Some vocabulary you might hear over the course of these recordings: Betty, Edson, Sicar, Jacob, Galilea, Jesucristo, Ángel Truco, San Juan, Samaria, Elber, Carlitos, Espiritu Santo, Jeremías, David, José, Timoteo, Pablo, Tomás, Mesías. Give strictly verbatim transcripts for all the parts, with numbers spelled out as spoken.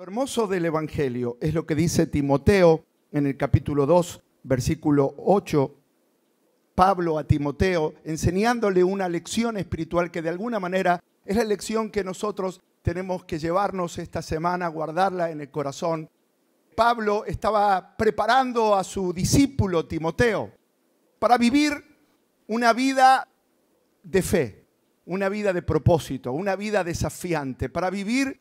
Lo hermoso del Evangelio es lo que dice Timoteo en el capítulo dos, versículo ocho. Pablo a Timoteo, enseñándole una lección espiritual que de alguna manera es la lección que nosotros tenemos que llevarnos esta semana, guardarla en el corazón. Pablo estaba preparando a su discípulo Timoteo para vivir una vida de fe, una vida de propósito, una vida desafiante, para vivir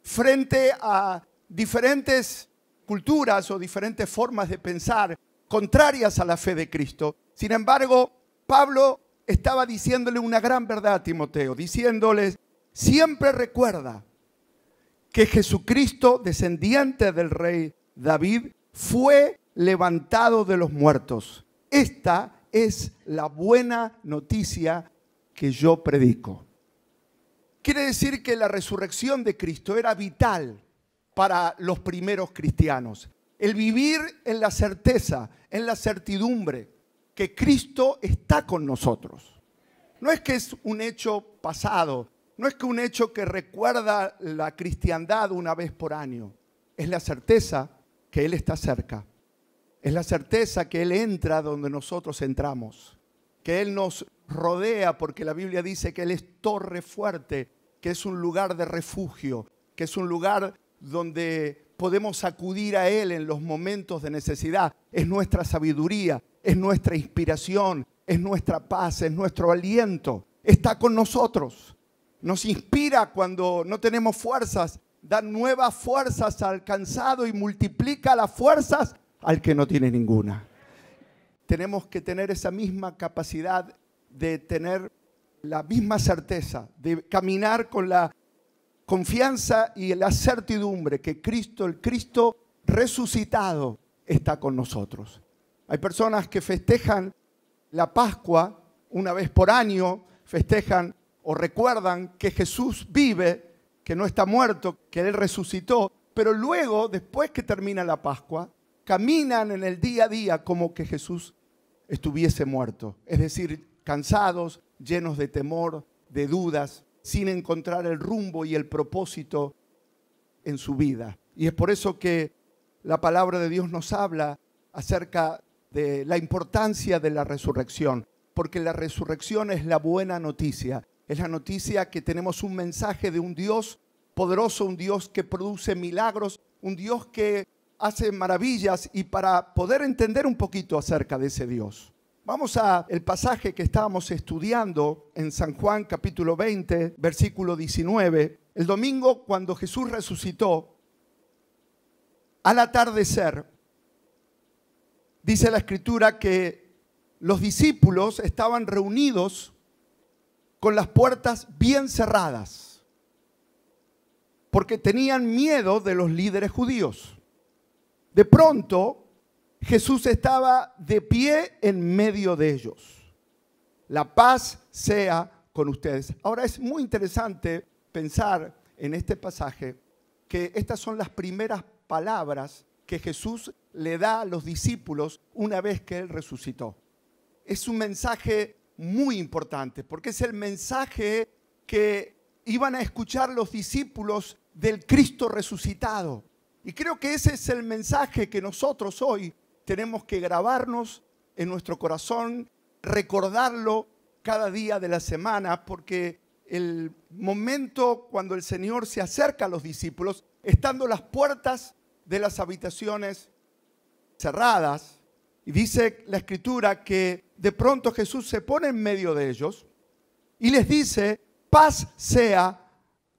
frente a diferentes culturas o diferentes formas de pensar contrarias a la fe de Cristo. Sin embargo, Pablo estaba diciéndole una gran verdad a Timoteo, diciéndoles: siempre recuerda que Jesucristo, descendiente del rey David, fue levantado de los muertos. Esta es la buena noticia que yo predico. Quiere decir que la resurrección de Cristo era vital para los primeros cristianos. El vivir en la certeza, en la certidumbre que Cristo está con nosotros. No es que es un hecho pasado, no es que un hecho que recuerda la cristiandad una vez por año. Es la certeza que Él está cerca. Es la certeza que Él entra donde nosotros entramos. Que Él nos rodea, porque la Biblia dice que Él es torre fuerte, que es un lugar de refugio, que es un lugar donde podemos acudir a Él en los momentos de necesidad. Es nuestra sabiduría, es nuestra inspiración, es nuestra paz, es nuestro aliento. Está con nosotros. Nos inspira cuando no tenemos fuerzas, da nuevas fuerzas al cansado y multiplica las fuerzas al que no tiene ninguna. Tenemos que tener esa misma capacidad de tener la misma certeza, de caminar con la confianza y la certidumbre que Cristo, el Cristo resucitado, está con nosotros. Hay personas que festejan la Pascua una vez por año, festejan o recuerdan que Jesús vive, que no está muerto, que Él resucitó, pero luego, después que termina la Pascua, caminan en el día a día como que Jesús estuviese muerto. Es decir, cansados, llenos de temor, de dudas, sin encontrar el rumbo y el propósito en su vida. Y es por eso que la palabra de Dios nos habla acerca de la importancia de la resurrección, porque la resurrección es la buena noticia. Es la noticia que tenemos un mensaje de un Dios poderoso, un Dios que produce milagros, un Dios que hace maravillas. Y para poder entender un poquito acerca de ese Dios, vamos al pasaje que estábamos estudiando en San Juan capítulo veinte, versículo diecinueve. El domingo, cuando Jesús resucitó, al atardecer, dice la Escritura que los discípulos estaban reunidos con las puertas bien cerradas, porque tenían miedo de los líderes judíos. De pronto, Jesús estaba de pie en medio de ellos. La paz sea con ustedes. Ahora, es muy interesante pensar en este pasaje que estas son las primeras palabras que Jesús le da a los discípulos una vez que Él resucitó. Es un mensaje muy importante, porque es el mensaje que iban a escuchar los discípulos del Cristo resucitado. Y creo que ese es el mensaje que nosotros hoy tenemos que grabarnos en nuestro corazón, recordarlo cada día de la semana, porque el momento cuando el Señor se acerca a los discípulos, estando las puertas de las habitaciones cerradas, y dice la Escritura que de pronto Jesús se pone en medio de ellos y les dice: paz sea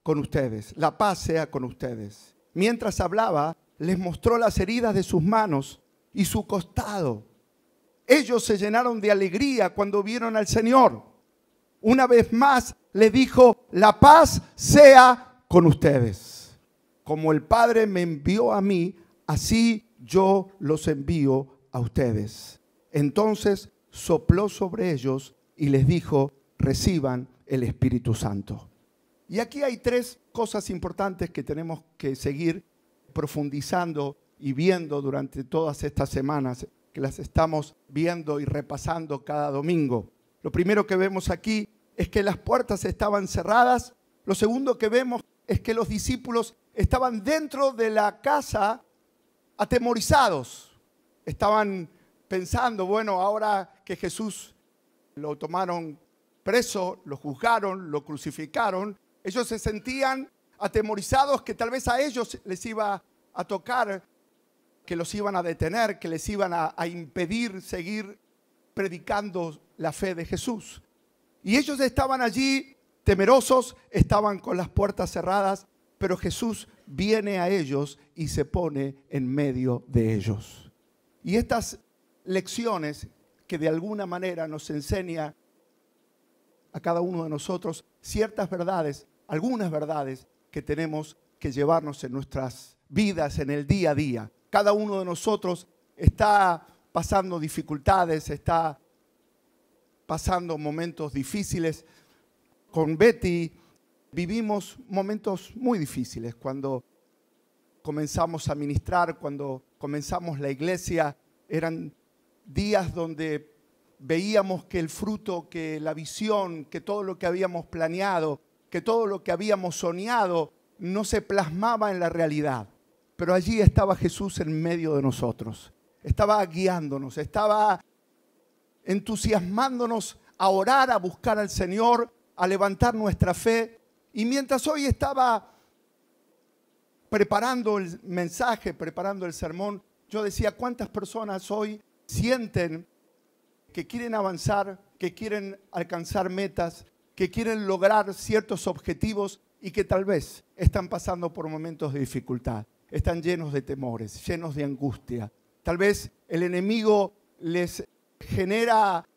con ustedes, la paz sea con ustedes. Mientras hablaba, les mostró las heridas de sus manos y su costado. Ellos se llenaron de alegría cuando vieron al Señor. Una vez más les dijo: la paz sea con ustedes. Como el Padre me envió a mí, así yo los envío a ustedes. a ustedes. Entonces sopló sobre ellos y les dijo: reciban el Espíritu Santo. Y aquí hay tres cosas importantes que tenemos que seguir profundizando y viendo durante todas estas semanas, que las estamos viendo y repasando cada domingo. Lo primero que vemos aquí es que las puertas estaban cerradas. Lo segundo que vemos es que los discípulos estaban dentro de la casa atemorizados. Estaban pensando, bueno, ahora que Jesús lo tomaron preso, lo juzgaron, lo crucificaron, ellos se sentían atemorizados que tal vez a ellos les iba a tocar, que los iban a detener, que les iban a, a impedir seguir predicando la fe de Jesús. Y ellos estaban allí temerosos, estaban con las puertas cerradas, pero Jesús viene a ellos y se pone en medio de ellos. Y estas lecciones que de alguna manera nos enseña a cada uno de nosotros ciertas verdades, algunas verdades que tenemos que llevarnos en nuestras vidas, en el día a día. Cada uno de nosotros está pasando dificultades, está pasando momentos difíciles. Con Betty vivimos momentos muy difíciles cuando comenzamos a ministrar, cuando comenzamos la iglesia, eran días donde veíamos que el fruto, que la visión, que todo lo que habíamos planeado, que todo lo que habíamos soñado no se plasmaba en la realidad. Pero allí estaba Jesús en medio de nosotros, estaba guiándonos, estaba entusiasmándonos a orar, a buscar al Señor, a levantar nuestra fe. Y mientras hoy estaba preparando el mensaje, preparando el sermón, yo decía, ¿cuántas personas hoy sienten que quieren avanzar, que quieren alcanzar metas, que quieren lograr ciertos objetivos y que tal vez están pasando por momentos de dificultad? Están llenos de temores, llenos de angustia. Tal vez el enemigo les genera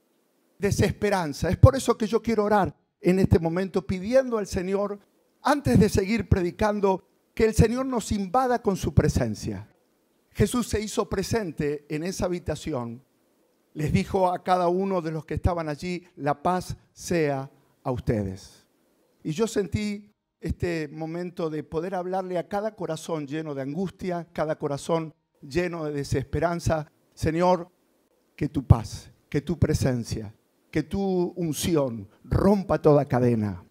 desesperanza. Es por eso que yo quiero orar en este momento pidiendo al Señor, antes de seguir predicando, que el Señor nos invada con su presencia. Jesús se hizo presente en esa habitación. Les dijo a cada uno de los que estaban allí, la paz sea a ustedes. Y yo sentí este momento de poder hablarle a cada corazón lleno de angustia, cada corazón lleno de desesperanza. Señor, que tu paz, que tu presencia, que tu unción rompa toda cadena,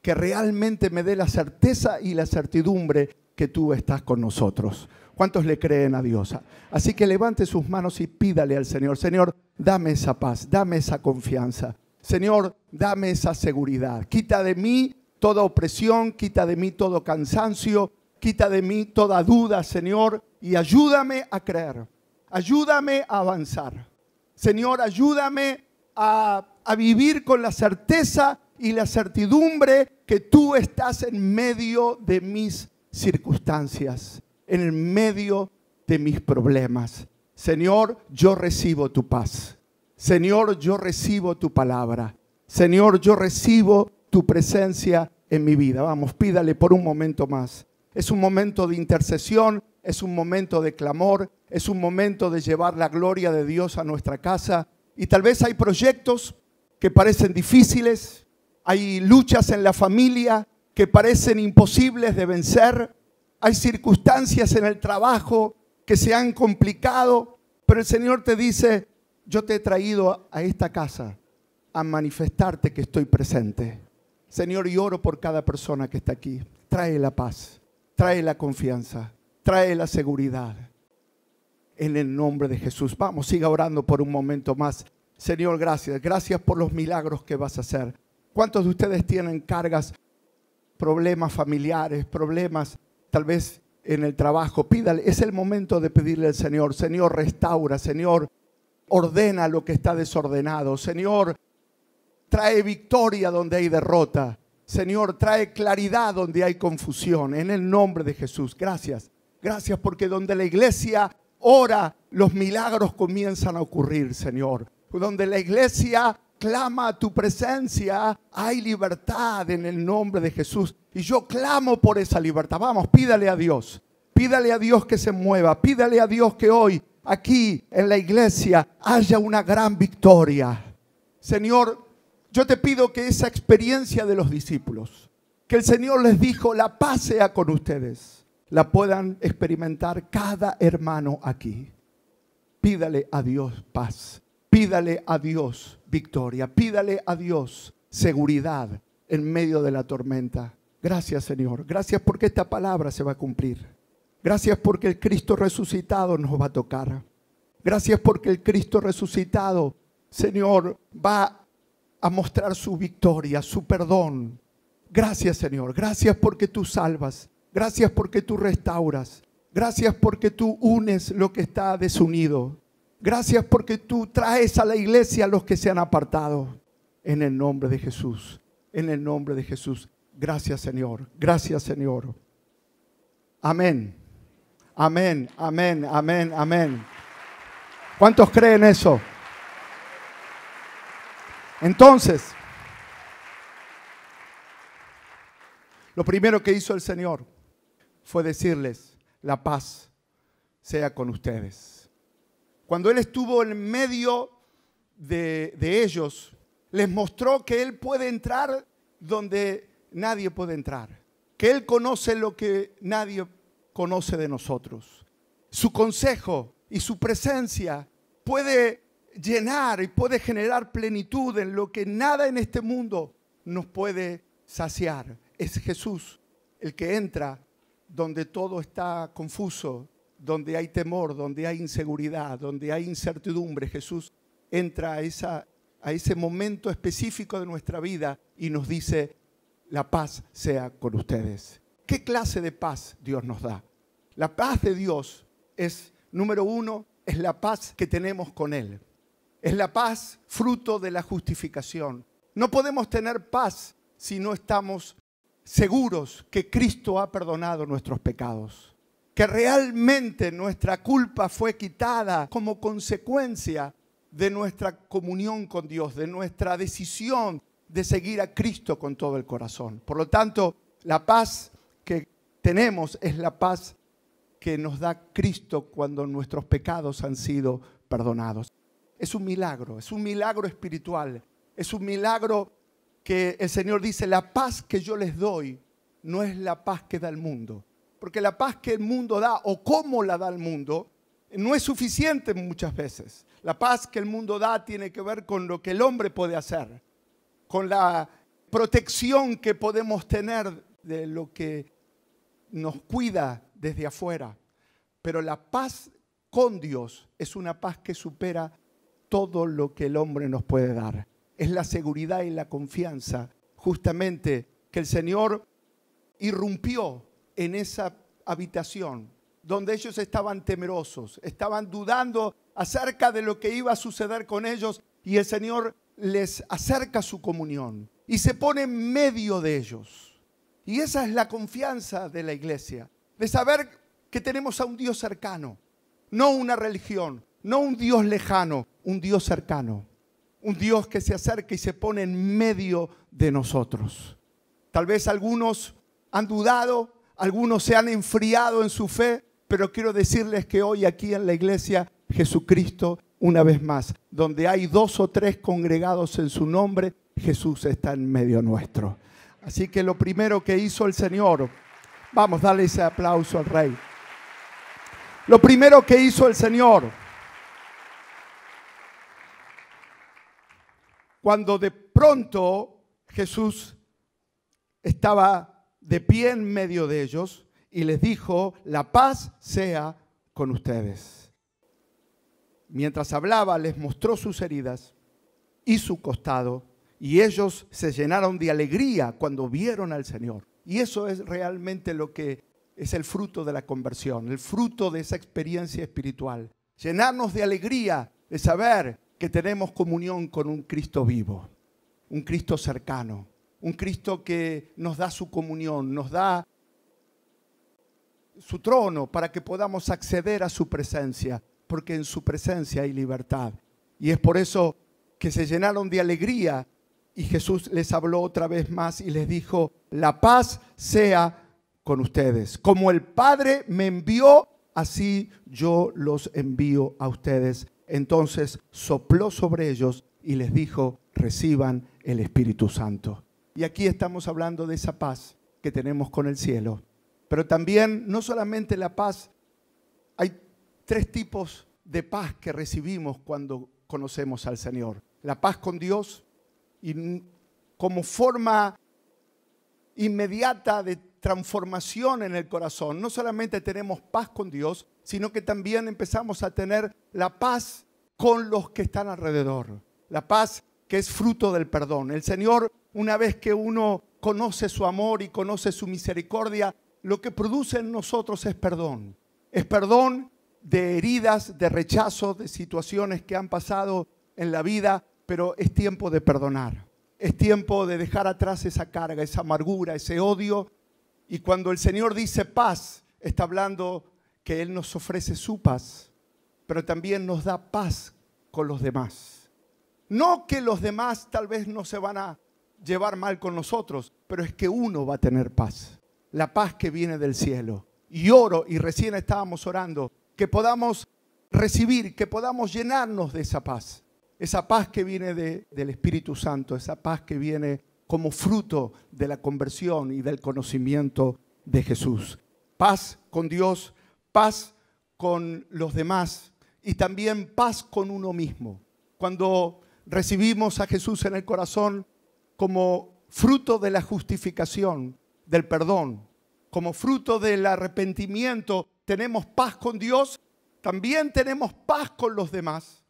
que realmente me dé la certeza y la certidumbre que tú estás con nosotros. ¿Cuántos le creen a Dios? Así que levante sus manos y pídale al Señor, Señor, dame esa paz, dame esa confianza. Señor, dame esa seguridad. Quita de mí toda opresión, quita de mí todo cansancio, quita de mí toda duda, Señor, y ayúdame a creer, ayúdame a avanzar. Señor, ayúdame a, a vivir con la certeza y la certidumbre que tú estás en medio de mis circunstancias, en el medio de mis problemas. Señor, yo recibo tu paz. Señor, yo recibo tu palabra. Señor, yo recibo tu presencia en mi vida. Vamos, pídale por un momento más. Es un momento de intercesión, es un momento de clamor, es un momento de llevar la gloria de Dios a nuestra casa. Y tal vez hay proyectos que parecen difíciles, hay luchas en la familia que parecen imposibles de vencer, hay circunstancias en el trabajo que se han complicado, pero el Señor te dice, yo te he traído a esta casa a manifestarte que estoy presente. Señor, y oro por cada persona que está aquí. Trae la paz, trae la confianza, trae la seguridad. En el nombre de Jesús. Vamos, siga orando por un momento más. Señor, gracias. Gracias por los milagros que vas a hacer. ¿Cuántos de ustedes tienen cargas, problemas familiares, problemas tal vez en el trabajo? Pídale, es el momento de pedirle al Señor. Señor, restaura. Señor, ordena lo que está desordenado. Señor, trae victoria donde hay derrota. Señor, trae claridad donde hay confusión. En el nombre de Jesús. Gracias. Gracias porque donde la iglesia ora, los milagros comienzan a ocurrir, Señor. Donde la iglesia clama a tu presencia, hay libertad en el nombre de Jesús. Y yo clamo por esa libertad. Vamos, pídale a Dios. Pídale a Dios que se mueva. Pídale a Dios que hoy, aquí en la iglesia, haya una gran victoria. Señor, yo te pido que esa experiencia de los discípulos, que el Señor les dijo, la paz sea con ustedes, la puedan experimentar cada hermano aquí. Pídale a Dios paz, pídale a Dios victoria, pídale a Dios seguridad en medio de la tormenta. Gracias, Señor. Gracias porque esta palabra se va a cumplir. Gracias porque el Cristo resucitado nos va a tocar. Gracias porque el Cristo resucitado, Señor, va a mostrar su victoria, su perdón. Gracias, Señor. Gracias porque tú salvas. Gracias porque tú restauras. Gracias porque tú unes lo que está desunido. Gracias porque tú traes a la iglesia a los que se han apartado. En el nombre de Jesús. En el nombre de Jesús. Gracias, Señor. Gracias, Señor. Amén. Amén, amén, amén, amén. ¿Cuántos creen eso? Entonces, lo primero que hizo el Señor fue decirles: la paz sea con ustedes. Cuando Él estuvo en medio de, de ellos, les mostró que Él puede entrar donde nadie puede entrar, que Él conoce lo que nadie conoce de nosotros. Su consejo y su presencia puede llenar y puede generar plenitud en lo que nada en este mundo nos puede saciar. Es Jesús el que entra donde todo está confuso, donde hay temor, donde hay inseguridad, donde hay incertidumbre. Jesús entra a, esa, a ese momento específico de nuestra vida y nos dice: la paz sea con ustedes. ¿Qué clase de paz Dios nos da? La paz de Dios es, número uno, es la paz que tenemos con Él. Es la paz fruto de la justificación. No podemos tener paz si no estamos seguros que Cristo ha perdonado nuestros pecados, que realmente nuestra culpa fue quitada como consecuencia de nuestra comunión con Dios, de nuestra decisión de seguir a Cristo con todo el corazón. Por lo tanto, la paz que tenemos es la paz que nos da Cristo cuando nuestros pecados han sido perdonados. Es un milagro, es un milagro espiritual, es un milagro que el Señor dice: la paz que yo les doy no es la paz que da el mundo. Porque la paz que el mundo da, o cómo la da el mundo, no es suficiente muchas veces. La paz que el mundo da tiene que ver con lo que el hombre puede hacer, con la protección que podemos tener de lo que nos cuida desde afuera. Pero la paz con Dios es una paz que supera todo lo que el hombre nos puede dar. Es la seguridad y la confianza, justamente, que el Señor irrumpió en esa habitación donde ellos estaban temerosos, estaban dudando acerca de lo que iba a suceder con ellos, y el Señor les acerca su comunión y se pone en medio de ellos. Y esa es la confianza de la iglesia, de saber que tenemos a un Dios cercano, no una religión, no un Dios lejano, un Dios cercano. Un Dios que se acerca y se pone en medio de nosotros. Tal vez algunos han dudado, algunos se han enfriado en su fe, pero quiero decirles que hoy aquí en la iglesia, Jesucristo, una vez más, donde hay dos o tres congregados en su nombre, Jesús está en medio nuestro. Así que lo primero que hizo el Señor, vamos, dale ese aplauso al Rey. Lo primero que hizo el Señor, cuando de pronto Jesús estaba de pie en medio de ellos y les dijo: la paz sea con ustedes. Mientras hablaba, les mostró sus heridas y su costado, y ellos se llenaron de alegría cuando vieron al Señor. Y eso es realmente lo que es el fruto de la conversión, el fruto de esa experiencia espiritual. Llenarnos de alegría, de saber que tenemos comunión con un Cristo vivo, un Cristo cercano, un Cristo que nos da su comunión, nos da su trono para que podamos acceder a su presencia, porque en su presencia hay libertad. Y es por eso que se llenaron de alegría y Jesús les habló otra vez más y les dijo: la paz sea con ustedes. Como el Padre me envió, así yo los envío a ustedes. Entonces sopló sobre ellos y les dijo: reciban el Espíritu Santo. Y aquí estamos hablando de esa paz que tenemos con el cielo. Pero también, no solamente la paz, hay tres tipos de paz que recibimos cuando conocemos al Señor. La paz con Dios, y como forma inmediata de transformación en el corazón. No solamente tenemos paz con Dios, sino que también empezamos a tener la paz con los que están alrededor. La paz que es fruto del perdón. El Señor, una vez que uno conoce su amor y conoce su misericordia, lo que produce en nosotros es perdón. Es perdón de heridas, de rechazo, de situaciones que han pasado en la vida, pero es tiempo de perdonar. Es tiempo de dejar atrás esa carga, esa amargura, ese odio. Y cuando el Señor dice paz, está hablando que Él nos ofrece su paz, pero también nos da paz con los demás. No que los demás tal vez no se van a llevar mal con nosotros, pero es que uno va a tener paz. La paz que viene del cielo. Y oro, y recién estábamos orando, que podamos recibir, que podamos llenarnos de esa paz. Esa paz que viene de, del Espíritu Santo, esa paz que viene como fruto de la conversión y del conocimiento de Jesús. Paz con Dios, paz con los demás y también paz con uno mismo. Cuando recibimos a Jesús en el corazón como fruto de la justificación, del perdón, como fruto del arrepentimiento, tenemos paz con Dios, también tenemos paz con los demás.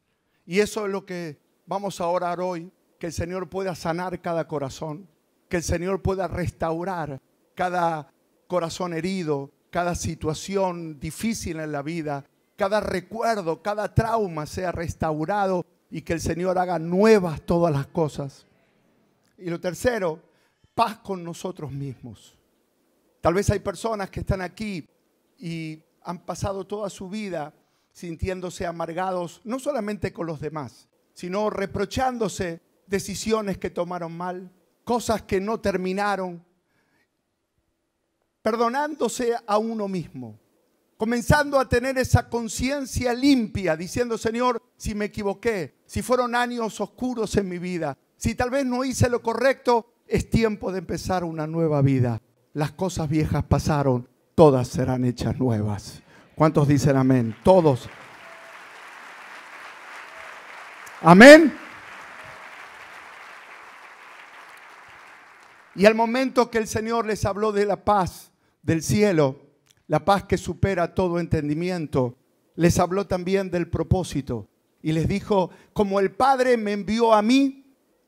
Y eso es lo que vamos a orar hoy. Que el Señor pueda sanar cada corazón, que el Señor pueda restaurar cada corazón herido, cada situación difícil en la vida, cada recuerdo, cada trauma sea restaurado y que el Señor haga nuevas todas las cosas. Y lo tercero, paz con nosotros mismos. Tal vez hay personas que están aquí y han pasado toda su vida sintiéndose amargados, no solamente con los demás, sino reprochándose decisiones que tomaron mal, cosas que no terminaron, perdonándose a uno mismo, comenzando a tener esa conciencia limpia, diciendo, Señor, si me equivoqué, si fueron años oscuros en mi vida, si tal vez no hice lo correcto, es tiempo de empezar una nueva vida. Las cosas viejas pasaron, todas serán hechas nuevas. ¿Cuántos dicen amén? Todos. Amén. Y al momento que el Señor les habló de la paz del cielo, la paz que supera todo entendimiento, les habló también del propósito. Y les dijo, como el Padre me envió a mí,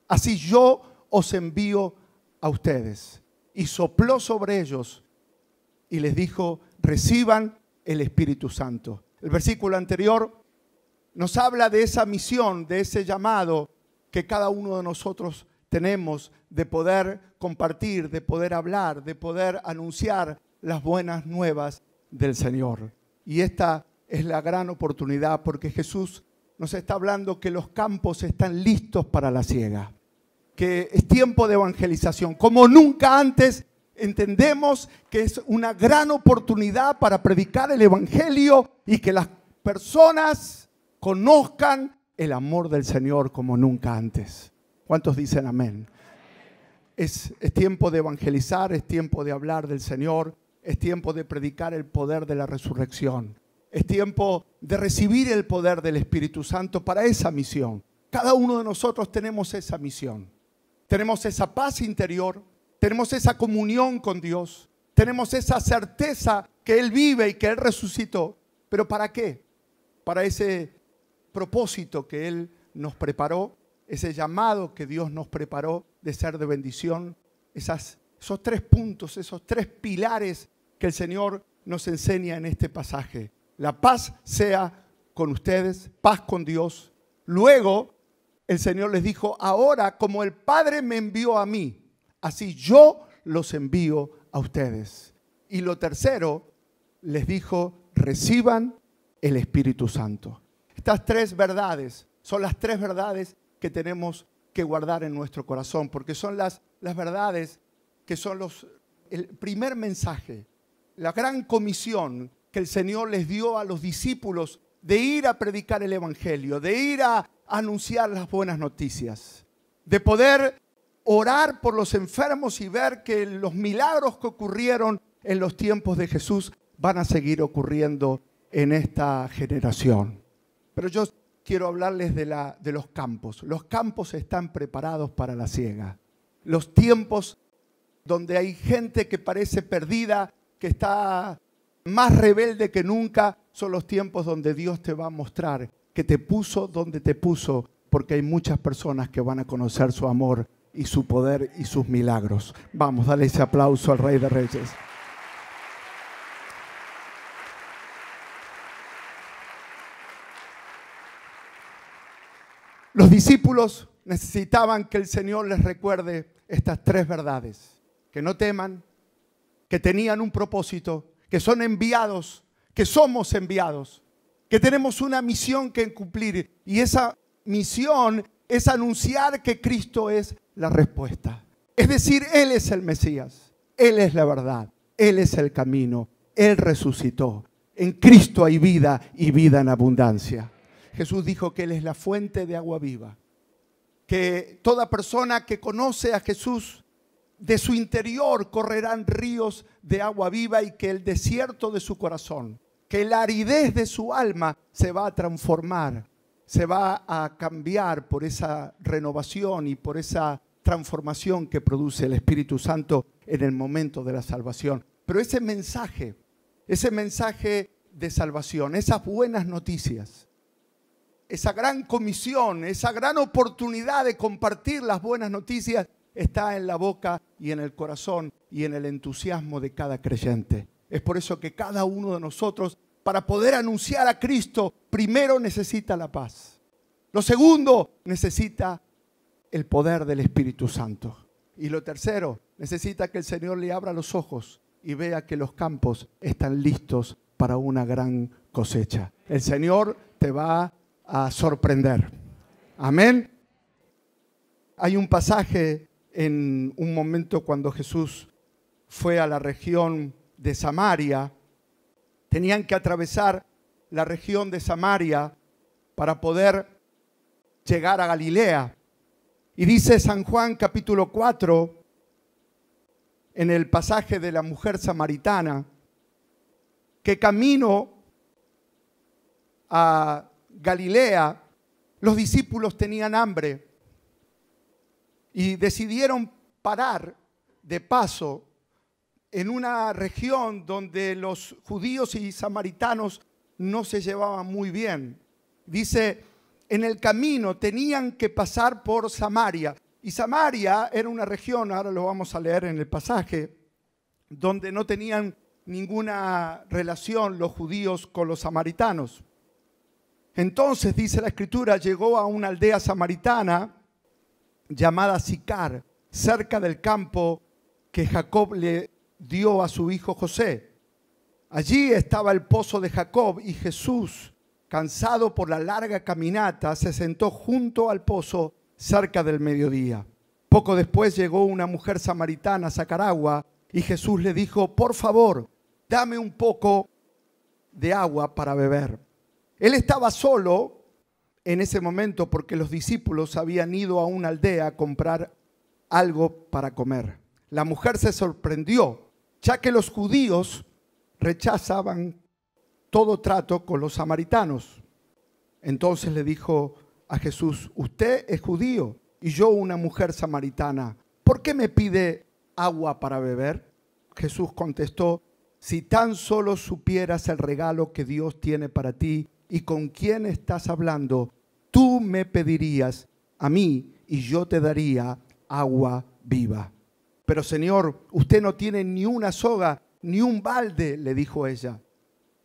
así yo os envío a ustedes. Y sopló sobre ellos y les dijo, reciban el Espíritu Santo. El versículo anterior nos habla de esa misión, de ese llamado que cada uno de nosotros tenemos de poder compartir, de poder hablar, de poder anunciar las buenas nuevas del Señor. Y esta es la gran oportunidad porque Jesús nos está hablando que los campos están listos para la siega, que es tiempo de evangelización. Como nunca antes entendemos que es una gran oportunidad para predicar el Evangelio y que las personas conozcan el amor del Señor como nunca antes. ¿Cuántos dicen amén? Es, es tiempo de evangelizar, es tiempo de hablar del Señor, es tiempo de predicar el poder de la resurrección, es tiempo de recibir el poder del Espíritu Santo para esa misión. Cada uno de nosotros tenemos esa misión, tenemos esa paz interior, tenemos esa comunión con Dios, tenemos esa certeza que Él vive y que Él resucitó. ¿Pero para qué? Para ese propósito que Él nos preparó. Ese llamado que Dios nos preparó de ser de bendición, esas, esos tres puntos, esos tres pilares que el Señor nos enseña en este pasaje. La paz sea con ustedes, paz con Dios. Luego el Señor les dijo, ahora como el Padre me envió a mí, así yo los envío a ustedes. Y lo tercero, les dijo, reciban el Espíritu Santo. Estas tres verdades son las tres verdades que tenemos que guardar en nuestro corazón, porque son las, las verdades que son los, el primer mensaje, la gran comisión que el Señor les dio a los discípulos de ir a predicar el Evangelio, de ir a anunciar las buenas noticias, de poder orar por los enfermos y ver que los milagros que ocurrieron en los tiempos de Jesús van a seguir ocurriendo en esta generación. Pero yo quiero hablarles de, la, de los campos. Los campos están preparados para la siega. Los tiempos donde hay gente que parece perdida, que está más rebelde que nunca, son los tiempos donde Dios te va a mostrar que te puso donde te puso, porque hay muchas personas que van a conocer su amor y su poder y sus milagros. Vamos, dale ese aplauso al Rey de Reyes. Los discípulos necesitaban que el Señor les recuerde estas tres verdades: que no teman, que tenían un propósito, que son enviados, que somos enviados, que tenemos una misión que cumplir, y esa misión es anunciar que Cristo es la respuesta. Es decir, Él es el Mesías, Él es la verdad, Él es el camino, Él resucitó. En Cristo hay vida y vida en abundancia. Jesús dijo que Él es la fuente de agua viva, que toda persona que conoce a Jesús, de su interior correrán ríos de agua viva, y que el desierto de su corazón, que la aridez de su alma se va a transformar, se va a cambiar por esa renovación y por esa transformación que produce el Espíritu Santo en el momento de la salvación. Pero ese mensaje, ese mensaje de salvación, esas buenas noticias, esa gran comisión, esa gran oportunidad de compartir las buenas noticias está en la boca y en el corazón y en el entusiasmo de cada creyente. Es por eso que cada uno de nosotros, para poder anunciar a Cristo, primero necesita la paz. Lo segundo, necesita el poder del Espíritu Santo. Y lo tercero, necesita que el Señor le abra los ojos y vea que los campos están listos para una gran cosecha. El Señor te va a a sorprender. Amén. Hay un pasaje en un momento cuando Jesús fue a la región de Samaria. Tenían que atravesar la región de Samaria para poder llegar a Galilea. Y dice San Juan capítulo cuatro, en el pasaje de la mujer samaritana, que camino a Galilea, los discípulos tenían hambre y decidieron parar de paso en una región donde los judíos y samaritanos no se llevaban muy bien. Dice, en el camino tenían que pasar por Samaria, y Samaria era una región, ahora lo vamos a leer en el pasaje, donde no tenían ninguna relación los judíos con los samaritanos. Entonces, dice la Escritura, llegó a una aldea samaritana llamada Sicar, cerca del campo que Jacob le dio a su hijo José. Allí estaba el pozo de Jacob, y Jesús, cansado por la larga caminata, se sentó junto al pozo cerca del mediodía. Poco después llegó una mujer samaritana a sacar agua, y Jesús le dijo, por favor, dame un poco de agua para beber. Él estaba solo en ese momento porque los discípulos habían ido a una aldea a comprar algo para comer. La mujer se sorprendió, ya que los judíos rechazaban todo trato con los samaritanos. Entonces le dijo a Jesús, usted es judío y yo una mujer samaritana, ¿por qué me pide agua para beber? Jesús contestó, si tan solo supieras el regalo que Dios tiene para ti, y con quién estás hablando, tú me pedirías a mí y yo te daría agua viva. Pero Señor, usted no tiene ni una soga ni un balde, le dijo ella.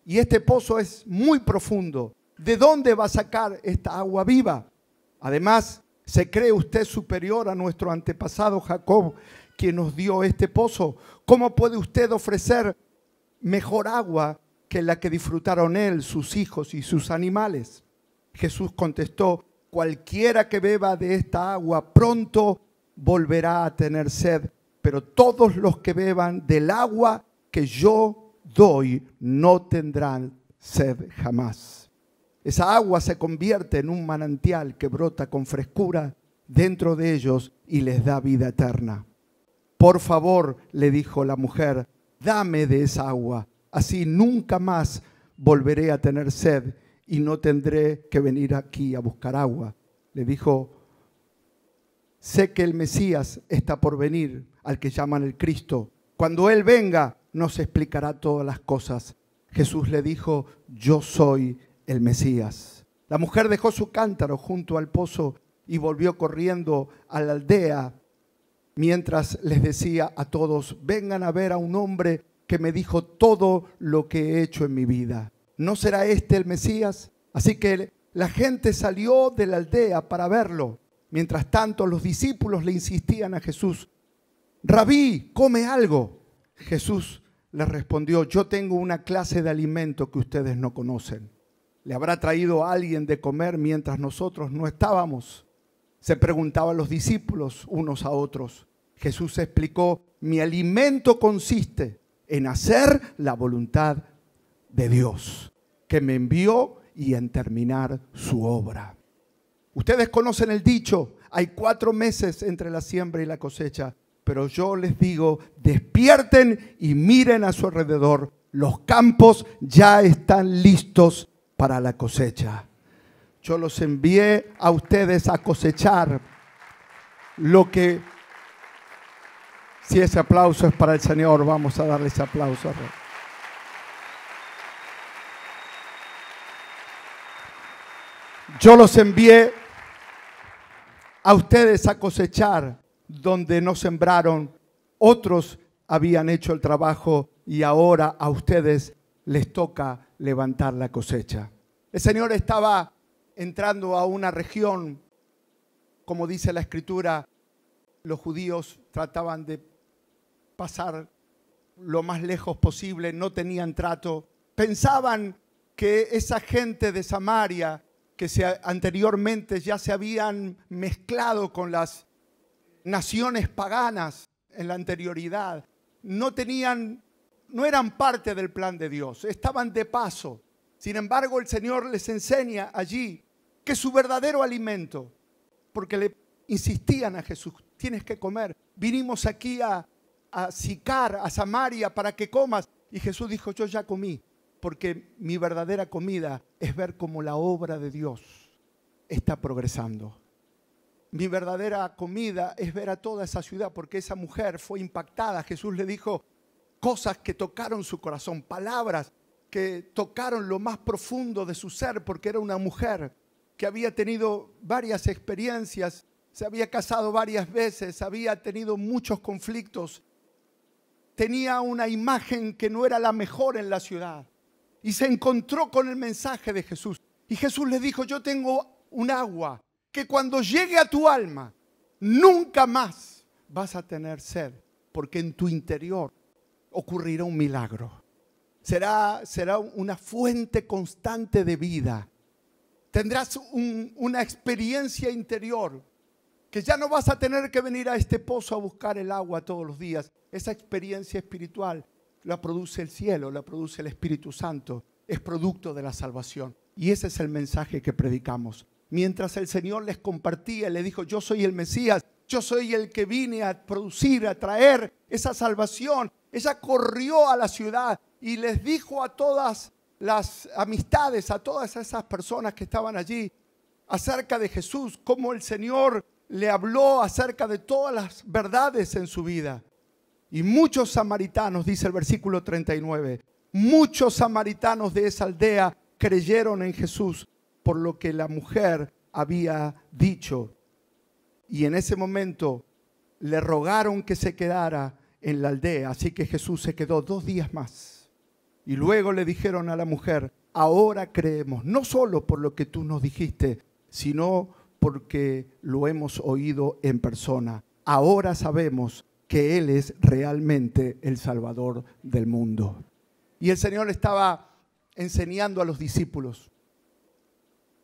Y este pozo es muy profundo. ¿De dónde va a sacar esta agua viva? Además, ¿se cree usted superior a nuestro antepasado Jacob, quien nos dio este pozo? ¿Cómo puede usted ofrecer mejor agua que la que disfrutaron él, sus hijos y sus animales? Jesús contestó, cualquiera que beba de esta agua pronto volverá a tener sed, pero todos los que beban del agua que yo doy no tendrán sed jamás. Esa agua se convierte en un manantial que brota con frescura dentro de ellos y les da vida eterna. Por favor, le dijo la mujer, dame de esa agua. Así nunca más volveré a tener sed y no tendré que venir aquí a buscar agua. Le dijo sé que el Mesías está por venir, al que llaman el Cristo. Cuando Él venga, nos explicará todas las cosas. Jesús le dijo, yo soy el Mesías. La mujer dejó su cántaro junto al pozo y volvió corriendo a la aldea, mientras les decía a todos, vengan a ver a un hombre que me dijo todo lo que he hecho en mi vida. ¿No será este el Mesías? Así que la gente salió de la aldea para verlo. Mientras tanto, los discípulos le insistían a Jesús, Rabí, come algo. Jesús les respondió, yo tengo una clase de alimento que ustedes no conocen. ¿Le habrá traído a alguien de comer mientras nosotros no estábamos? Se preguntaban los discípulos unos a otros. Jesús explicó, mi alimento consiste en hacer la voluntad de Dios, que me envió, y en terminar su obra. Ustedes conocen el dicho, hay cuatro meses entre la siembra y la cosecha, pero yo les digo, despierten y miren a su alrededor, los campos ya están listos para la cosecha. Yo los envié a ustedes a cosechar lo que... Si ese aplauso es para el Señor, vamos a darle ese aplauso. Yo los envié a ustedes a cosechar donde no sembraron. Otros habían hecho el trabajo y ahora a ustedes les toca levantar la cosecha. El Señor estaba entrando a una región, como dice la Escritura, los judíos trataban de pasar lo más lejos posible, no tenían trato. Pensaban que esa gente de Samaria, que se, anteriormente ya se habían mezclado con las naciones paganas en la anterioridad, no tenían, no eran parte del plan de Dios, estaban de paso. Sin embargo, el Señor les enseña allí que su verdadero alimento, porque le insistían a Jesús, tienes que comer, vinimos aquí a a Sicar, a Samaria, para que comas. Y Jesús dijo, yo ya comí, porque mi verdadera comida es ver cómo la obra de Dios está progresando. Mi verdadera comida es ver a toda esa ciudad, porque esa mujer fue impactada. Jesús le dijo cosas que tocaron su corazón, palabras que tocaron lo más profundo de su ser, porque era una mujer que había tenido varias experiencias, se había casado varias veces, había tenido muchos conflictos, tenía una imagen que no era la mejor en la ciudad, y se encontró con el mensaje de Jesús. Y Jesús le dijo, yo tengo un agua que cuando llegue a tu alma, nunca más vas a tener sed, porque en tu interior ocurrirá un milagro. Será, será una fuente constante de vida. Tendrás un, una experiencia interior, que ya no vas a tener que venir a este pozo a buscar el agua todos los días. Esa experiencia espiritual la produce el cielo, la produce el Espíritu Santo. Es producto de la salvación. Y ese es el mensaje que predicamos. Mientras el Señor les compartía, le dijo, yo soy el Mesías, yo soy el que vine a producir, a traer esa salvación. Ella corrió a la ciudad y les dijo a todas las amistades, a todas esas personas que estaban allí, acerca de Jesús, cómo el Señor le habló acerca de todas las verdades en su vida. Y muchos samaritanos, dice el versículo treinta y nueve, muchos samaritanos de esa aldea creyeron en Jesús por lo que la mujer había dicho. Y en ese momento le rogaron que se quedara en la aldea. Así que Jesús se quedó dos días más. Y luego le dijeron a la mujer, ahora creemos, no solo por lo que tú nos dijiste, sino porque lo hemos oído en persona. Ahora sabemos que Él es realmente el Salvador del mundo. Y el Señor estaba enseñando a los discípulos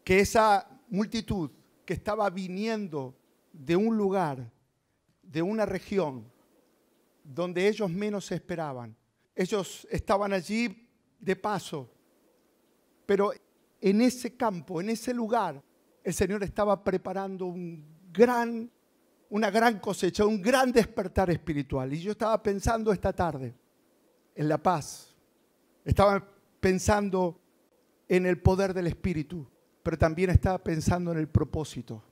que esa multitud que estaba viniendo de un lugar, de una región, donde ellos menos esperaban, ellos estaban allí de paso, pero en ese campo, en ese lugar, el Señor estaba preparando un gran, una gran cosecha, un gran despertar espiritual. Y yo estaba pensando esta tarde en la paz. Estaba pensando en el poder del Espíritu, pero también estaba pensando en el propósito.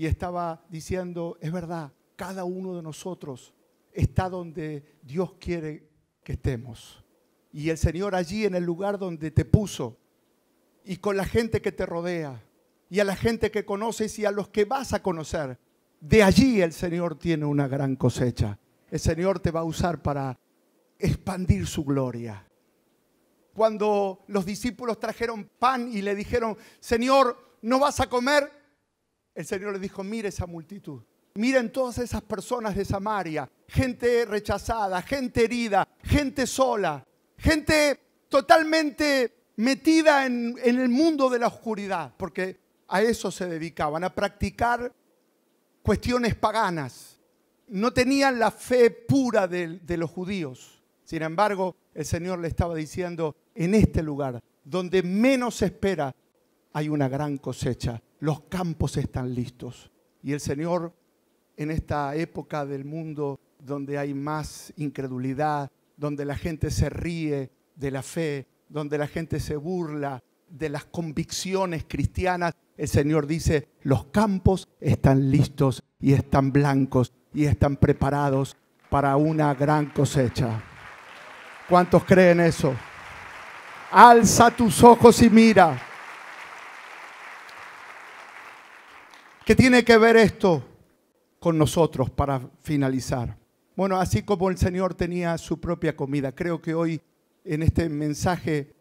y estaba diciendo, es verdad, cada uno de nosotros está donde Dios quiere que estemos. Y el Señor allí en el lugar donde te puso, y con la gente que te rodea, y a la gente que conoces y a los que vas a conocer, de allí el Señor tiene una gran cosecha. El Señor te va a usar para expandir su gloria. Cuando los discípulos trajeron pan y le dijeron, Señor, ¿no vas a comer? El Señor le dijo, mire esa multitud. Miren todas esas personas de Samaria, gente rechazada, gente herida, gente sola, gente totalmente metida en, en el mundo de la oscuridad, porque a eso se dedicaban, a practicar cuestiones paganas. No tenían la fe pura de, de los judíos. Sin embargo, el Señor le estaba diciendo, en este lugar, donde menos se espera, hay una gran cosecha. Los campos están listos. Y el Señor, en esta época del mundo donde hay más incredulidad, donde la gente se ríe de la fe, donde la gente se burla de las convicciones cristianas, el Señor dice, los campos están listos y están blancos y están preparados para una gran cosecha. ¿Cuántos creen eso? Alza tus ojos y mira. ¿Qué tiene que ver esto con nosotros para finalizar? Bueno, así como el Señor tenía su propia comida, creo que hoy en este mensaje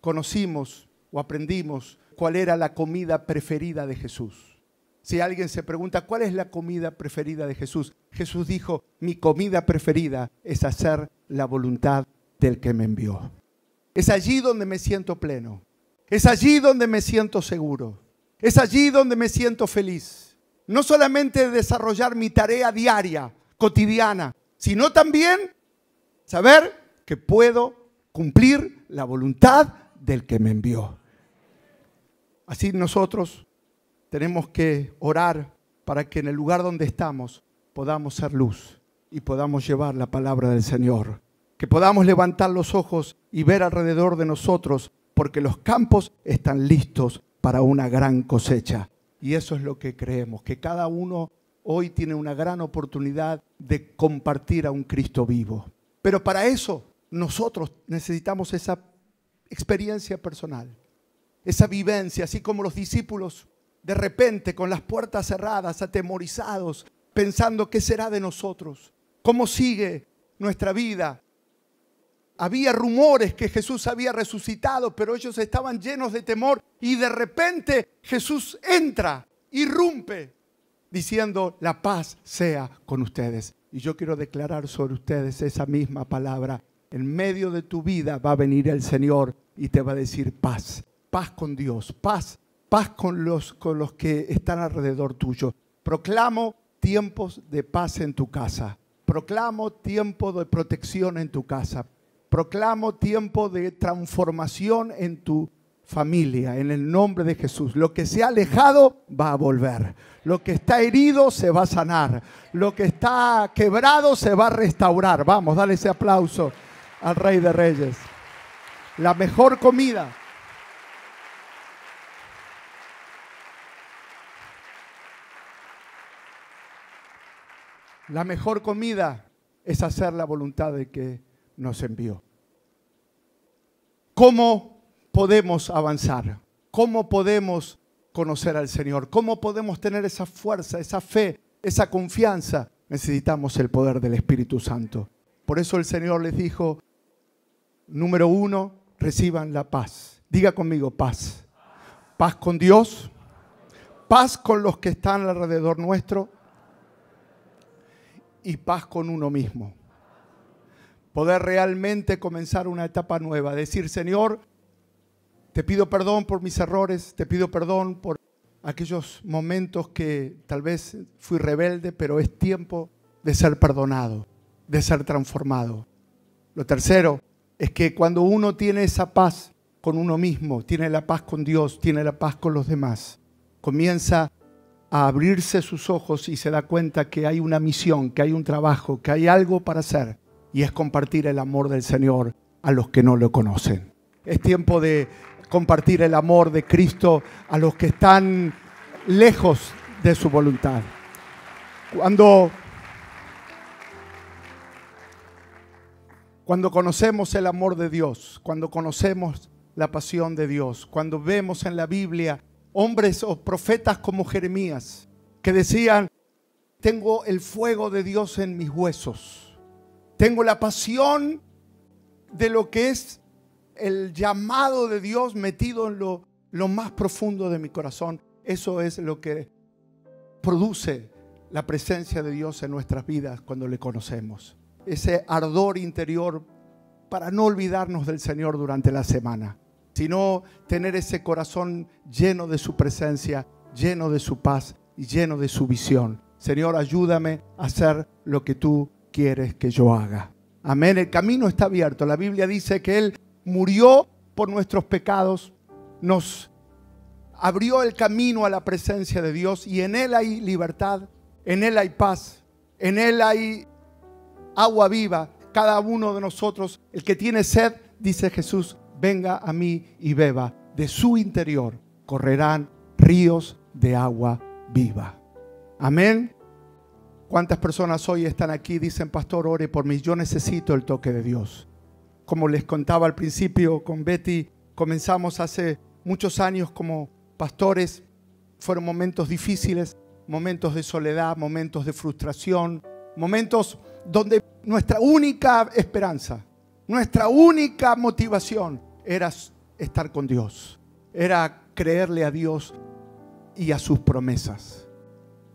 conocimos o aprendimos cuál era la comida preferida de Jesús. Si alguien se pregunta, ¿cuál es la comida preferida de Jesús? Jesús dijo, mi comida preferida es hacer la voluntad del que me envió. Es allí donde me siento pleno. Es allí donde me siento seguro. Es allí donde me siento feliz. No solamente desarrollar mi tarea diaria, cotidiana, sino también saber que puedo cumplir la voluntad del que me envió. Así nosotros tenemos que orar para que en el lugar donde estamos podamos ser luz y podamos llevar la palabra del Señor. Que podamos levantar los ojos y ver alrededor de nosotros, porque los campos están listos para una gran cosecha. Y eso es lo que creemos, que cada uno hoy tiene una gran oportunidad de compartir a un Cristo vivo. Pero para eso, nosotros necesitamos esa experiencia personal, esa vivencia, así como los discípulos de repente con las puertas cerradas, atemorizados, pensando qué será de nosotros, cómo sigue nuestra vida. Había rumores que Jesús había resucitado, pero ellos estaban llenos de temor y de repente Jesús entra, irrumpe, diciendo la paz sea con ustedes. Y yo quiero declarar sobre ustedes esa misma palabra. En medio de tu vida va a venir el Señor y te va a decir paz, paz con Dios, paz, paz con los, con los que están alrededor tuyo. Proclamo tiempos de paz en tu casa, proclamo tiempo de protección en tu casa, proclamo tiempo de transformación en tu familia, en el nombre de Jesús. Lo que se ha alejado va a volver. Lo que está herido se va a sanar. Lo que está quebrado se va a restaurar. Vamos, dale ese aplauso al Rey de Reyes. La mejor comida. La mejor comida es hacer la voluntad de que nos envió. ¿Cómo podemos avanzar? ¿Cómo podemos conocer al Señor? ¿Cómo podemos tener esa fuerza, esa fe, esa confianza? Necesitamos el poder del Espíritu Santo. Por eso el Señor les dijo, número uno, reciban la paz. Diga conmigo, paz. Paz con Dios, paz con los que están alrededor nuestro y paz con uno mismo. Poder realmente comenzar una etapa nueva. Decir, Señor, te pido perdón por mis errores, te pido perdón por aquellos momentos que tal vez fui rebelde, pero es tiempo de ser perdonado, de ser transformado. Lo tercero es que cuando uno tiene esa paz con uno mismo, tiene la paz con Dios, tiene la paz con los demás, comienza a abrirse sus ojos y se da cuenta que hay una misión, que hay un trabajo, que hay algo para hacer. Y es compartir el amor del Señor a los que no lo conocen. Es tiempo de compartir el amor de Cristo a los que están lejos de su voluntad. Cuando, cuando conocemos el amor de Dios, cuando conocemos la pasión de Dios, cuando vemos en la Biblia hombres o profetas como Jeremías que decían: tengo el fuego de Dios en mis huesos, tengo la pasión de lo que es el llamado de Dios metido en lo, lo más profundo de mi corazón. Eso es lo que produce la presencia de Dios en nuestras vidas cuando le conocemos. Ese ardor interior para no olvidarnos del Señor durante la semana, sino tener ese corazón lleno de su presencia, lleno de su paz y lleno de su visión. Señor, ayúdame a hacer lo que tú quieres que yo haga. Amén. El camino está abierto. La Biblia dice que Él murió por nuestros pecados, nos abrió el camino a la presencia de Dios, y en Él hay libertad, en Él hay paz, en Él hay agua viva. Cada uno de nosotros, el que tiene sed, dice Jesús, venga a mí y beba. De su interior correrán ríos de agua viva. Amén. ¿Cuántas personas hoy están aquí? Dicen: pastor, ore por mí, yo necesito el toque de Dios. Como les contaba al principio con Betty, comenzamos hace muchos años como pastores. Fueron momentos difíciles, momentos de soledad, momentos de frustración, momentos donde nuestra única esperanza, nuestra única motivación era estar con Dios, era creerle a Dios y a sus promesas.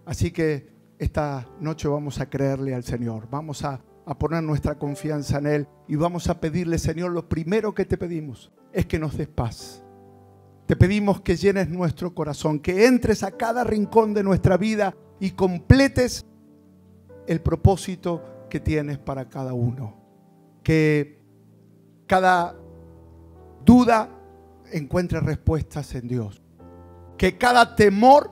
Así que esta noche vamos a creerle al Señor, vamos a a poner nuestra confianza en Él y vamos a pedirle: Señor, lo primero que te pedimos es que nos des paz. Te pedimos que llenes nuestro corazón, que entres a cada rincón de nuestra vida y completes el propósito que tienes para cada uno. Que cada duda encuentre respuestas en Dios. Que cada temor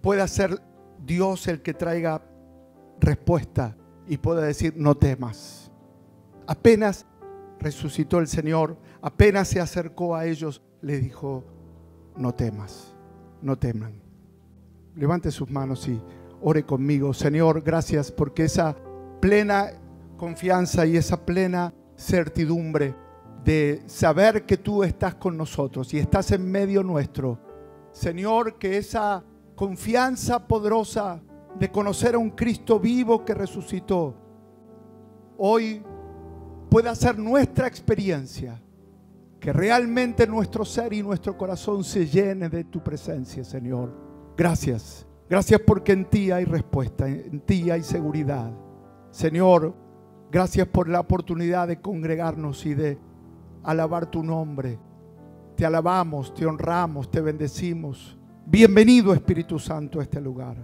pueda ser Dios el que traiga respuesta y pueda decir: no temas. Apenas resucitó el Señor, apenas se acercó a ellos, le dijo: no temas, no teman. Levante sus manos y ore conmigo. Señor, gracias porque esa plena confianza y esa plena certidumbre de saber que tú estás con nosotros y estás en medio nuestro. Señor, que esa confianza poderosa de conocer a un Cristo vivo que resucitó, hoy pueda ser nuestra experiencia, que realmente nuestro ser y nuestro corazón se llene de tu presencia, Señor. Gracias, gracias porque en ti hay respuesta, en ti hay seguridad. Señor, gracias por la oportunidad de congregarnos y de alabar tu nombre. Te alabamos, te honramos, te bendecimos. Bienvenido, Espíritu Santo, a este lugar.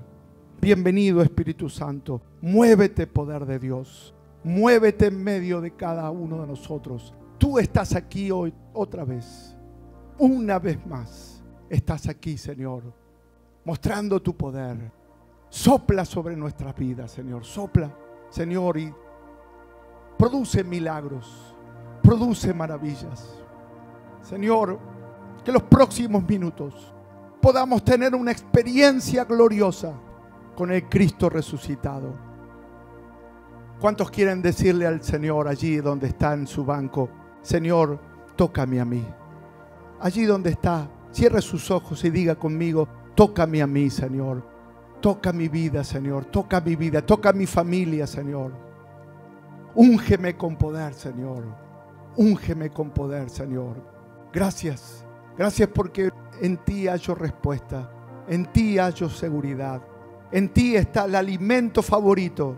Bienvenido, Espíritu Santo. Muévete, poder de Dios. Muévete en medio de cada uno de nosotros. Tú estás aquí hoy otra vez. Una vez más estás aquí, Señor, mostrando tu poder. Sopla sobre nuestras vidas, Señor. Sopla, Señor, y produce milagros. Produce maravillas. Señor, que los próximos minutos podamos tener una experiencia gloriosa con el Cristo resucitado. ¿Cuántos quieren decirle al Señor allí donde está en su banco: Señor, tócame a mí? Allí donde está, cierre sus ojos y diga conmigo: tócame a mí, Señor. Toca mi vida, Señor. Toca mi vida, toca mi familia, Señor. Úngeme con poder, Señor. Úngeme con poder, Señor. Gracias, gracias porque en ti hallo respuesta, en ti hallo seguridad. En ti está el alimento favorito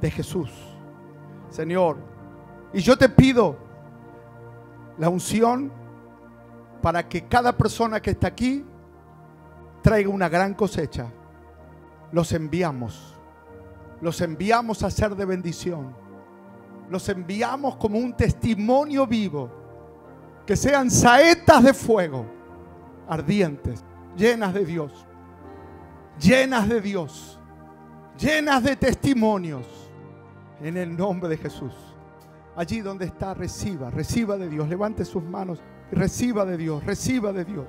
de Jesús, Señor. Y yo te pido la unción para que cada persona que está aquí traiga una gran cosecha. Los enviamos, los enviamos a ser de bendición. Los enviamos como un testimonio vivo, que sean saetas de fuego ardientes, llenas de Dios. Llenas de Dios, llenas de testimonios, en el nombre de Jesús. Allí donde está, reciba, reciba de Dios. Levante sus manos y reciba de Dios, reciba de Dios.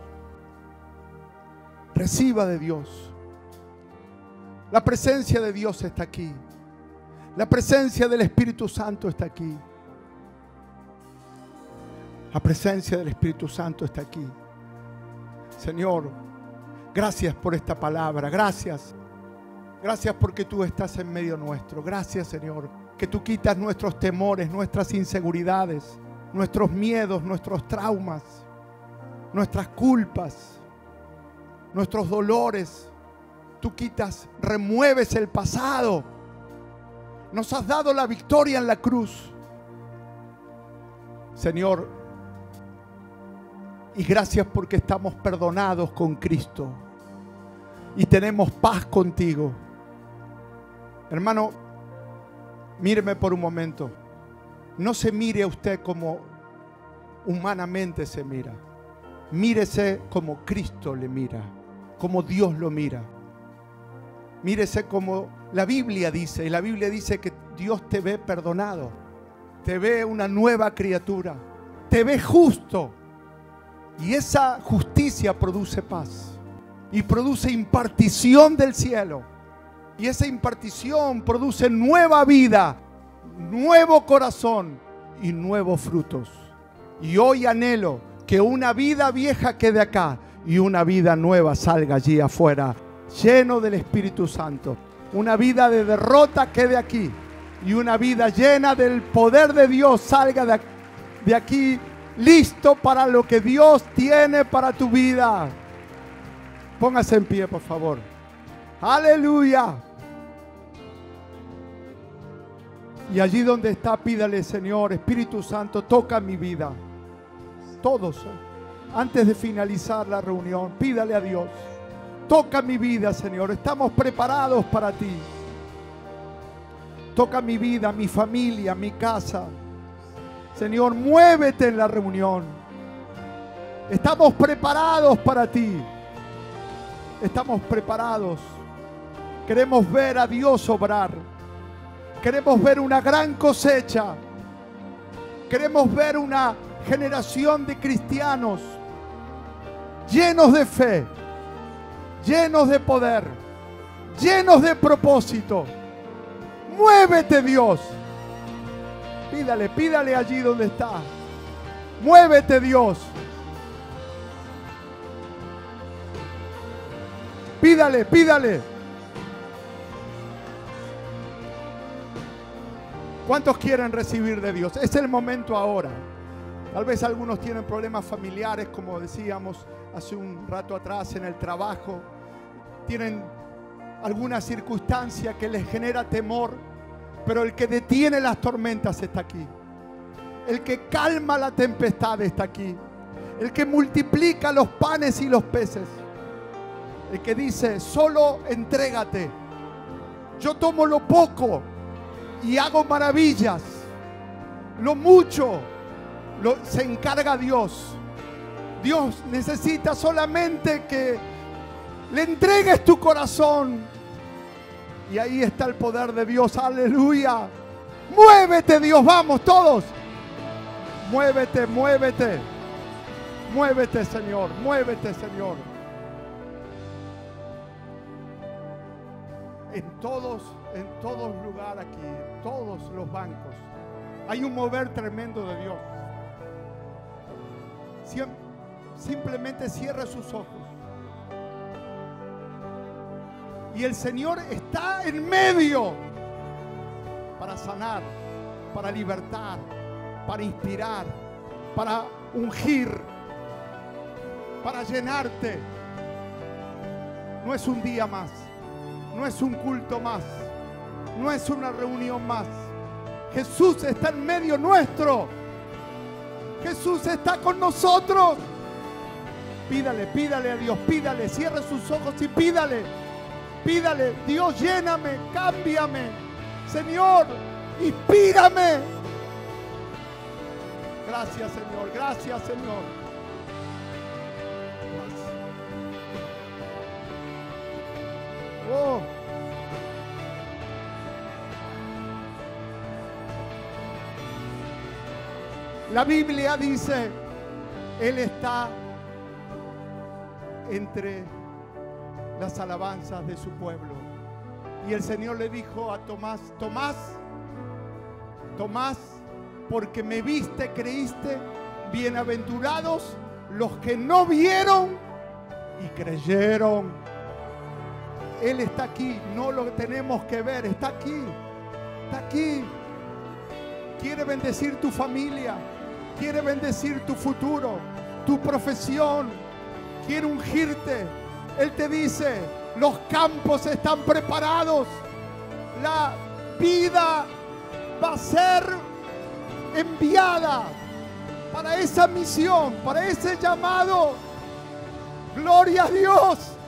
Reciba de Dios. La presencia de Dios está aquí. La presencia del Espíritu Santo está aquí. La presencia del Espíritu Santo está aquí. Señor, gracias por esta palabra. Gracias. Gracias porque tú estás en medio nuestro. Gracias, Señor, que tú quitas nuestros temores, nuestras inseguridades, nuestros miedos, nuestros traumas, nuestras culpas, nuestros dolores. Tú quitas, remueves el pasado. Nos has dado la victoria en la cruz, Señor, y gracias porque estamos perdonados con Cristo y tenemos paz contigo. Hermano, míreme por un momento. No se mire a usted como humanamente se mira. Mírese como Cristo le mira, como Dios lo mira. Mírese como la Biblia dice, y la Biblia dice que Dios te ve perdonado, te ve una nueva criatura, te ve justo, y esa justicia produce paz y produce impartición del cielo, y esa impartición produce nueva vida, nuevo corazón y nuevos frutos. Y hoy anhelo que una vida vieja quede acá y una vida nueva salga allí afuera, lleno del Espíritu Santo. Una vida de derrota quede aquí y una vida llena del poder de Dios salga de aquí, listo para lo que Dios tiene para tu vida. Póngase en pie, por favor. Aleluya. Y allí donde está, pídale: Señor, Espíritu Santo, toca mi vida. Todos, antes de finalizar la reunión, pídale a Dios: toca mi vida, Señor, estamos preparados para ti. Toca mi vida, mi familia, mi casa. Señor, muévete en la reunión. Estamos preparados para ti. Estamos preparados. Queremos ver a Dios obrar. Queremos ver una gran cosecha. Queremos ver una generación de cristianos llenos de fe, llenos de poder, llenos de propósito. Muévete, Dios. Pídale, pídale allí donde está. Muévete, Dios. Pídale, pídale. ¿Cuántos quieren recibir de Dios? Es el momento ahora. Tal vez algunos tienen problemas familiares, como decíamos hace un rato atrás, en el trabajo. Tienen alguna circunstancia que les genera temor, pero el que detiene las tormentas está aquí. El que calma la tempestad está aquí. El que multiplica los panes y los peces. El que dice: solo entrégate. Yo tomo lo poco y hago maravillas. Lo mucho Lo, se encarga Dios. Dios necesita solamente que le entregues tu corazón. Y ahí está el poder de Dios. Aleluya. Muévete, Dios. Vamos todos. Muévete, muévete. Muévete, Señor. Muévete, Señor. En todos, en todos lugares aquí, en todos los bancos, hay un mover tremendo de Dios. Simplemente cierre sus ojos y el Señor está en medio para sanar, para libertar, para inspirar, para ungir, para llenarte. No es un día más, no es un culto más, no es una reunión más. Jesús está en medio nuestro. Jesús está con nosotros. Pídale, pídale a Dios, pídale, cierre sus ojos y pídale, pídale: Dios, lléname, cámbiame, Señor, inspírame. Gracias, Señor, gracias, Señor. Gracias. Oh. La Biblia dice: Él está entre las alabanzas de su pueblo. Y el Señor le dijo a Tomás: Tomás, Tomás, porque me viste, creíste. Bienaventurados los que no vieron y creyeron. Él está aquí, no lo tenemos que ver, está aquí, está aquí. Quiere bendecir tu familia, quiere bendecir tu futuro, tu profesión, quiere ungirte. Él te dice: los campos están preparados, la vida va a ser enviada para esa misión, para ese llamado. Gloria a Dios.